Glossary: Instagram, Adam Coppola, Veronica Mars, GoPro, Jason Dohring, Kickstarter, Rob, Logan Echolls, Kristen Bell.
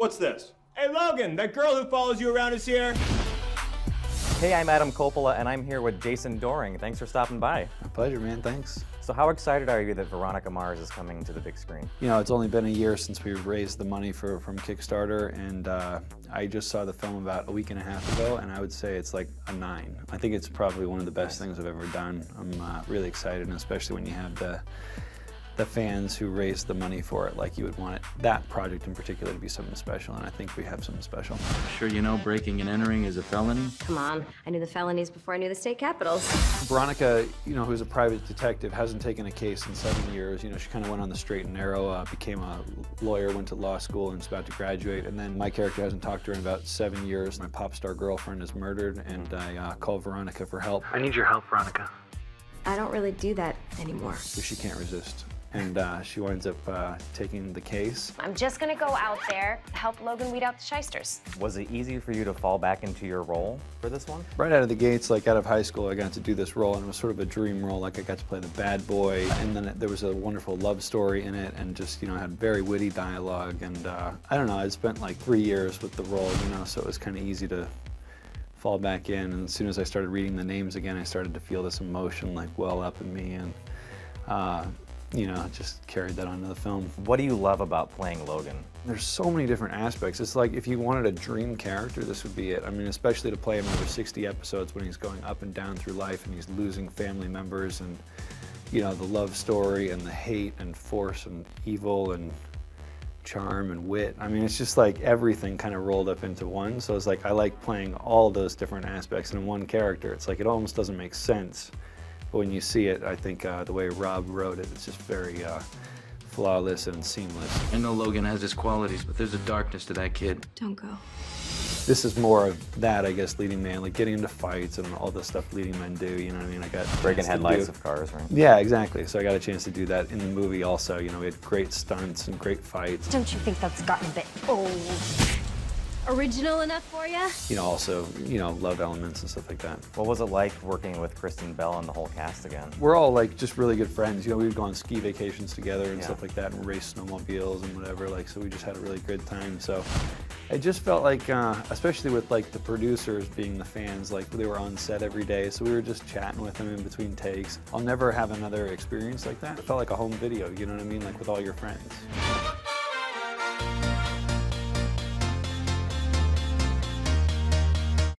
What's this? Hey, Logan, that girl who follows you around is here. Hey, I'm Adam Coppola, and I'm here with Jason Dohring. Thanks for stopping by. My pleasure, man. Thanks. So how excited are you that Veronica Mars is coming to the big screen? You know, it's only been a year since we raised the money from Kickstarter, and I just saw the film about a week and a half ago, and I would say it's like a 9. I think it's probably one of the best things I've ever done. I'm really excited, and especially when you have the fans who raised the money for it like you would want it, that project in particular, to be something special, and I think we have something special. Sure, you know, breaking and entering is a felony? Come on, I knew the felonies before I knew the state capitals. Veronica, you know, who's a private detective, hasn't taken a case in 7 years. You know, she kind of went on the straight and narrow, became a lawyer, went to law school, and is about to graduate. And then my character hasn't talked to her in about 7 years. My pop star girlfriend is murdered, and I call Veronica for help. I need your help, Veronica. I don't really do that anymore. So she can't resist. And she winds up taking the case. I'm just gonna go out there, help Logan weed out the shysters. Was it easy for you to fall back into your role for this one? Right out of the gates, like out of high school, I got to do this role, and it was sort of a dream role. Like, I got to play the bad boy, and then there was a wonderful love story in it, and just, you know, had very witty dialogue, and I don't know, I spent like 3 years with the role, you know, so it was kind of easy to fall back in. And as soon as I started reading the names again, I started to feel this emotion like well up in me, and you know, just carried that onto the film. What do you love about playing Logan? There's so many different aspects. It's like if you wanted a dream character, this would be it. I mean, especially to play him over 60 episodes when he's going up and down through life and he's losing family members, and, you know, the love story and the hate and force and evil and charm and wit. I mean, it's just like everything kind of rolled up into one. So it's like, I like playing all those different aspects in one character. It's like, it almost doesn't make sense. But when you see it, I think the way Rob wrote it, it's just very flawless and seamless. I know Logan has his qualities, but there's a darkness to that kid. Don't go. This is more of that, I guess, leading man, like getting into fights and all the stuff leading men do, you know what I mean? I got breaking headlights of cars, right? Yeah, exactly. So I got a chance to do that in the movie also. You know, we had great stunts and great fights. Don't you think that's gotten a bit old? Original enough for you? You know, also, you know, love elements and stuff like that. What was it like working with Kristen Bell and the whole cast again? We're all like just really good friends. You know, we would go on ski vacations together and stuff like that, and race snowmobiles and whatever. Like, so we just had a really good time. So it just felt like, especially with like the producers being the fans, like they were on set every day. So we were just chatting with them in between takes. I'll never have another experience like that. It felt like a home video, you know what I mean? Like with all your friends.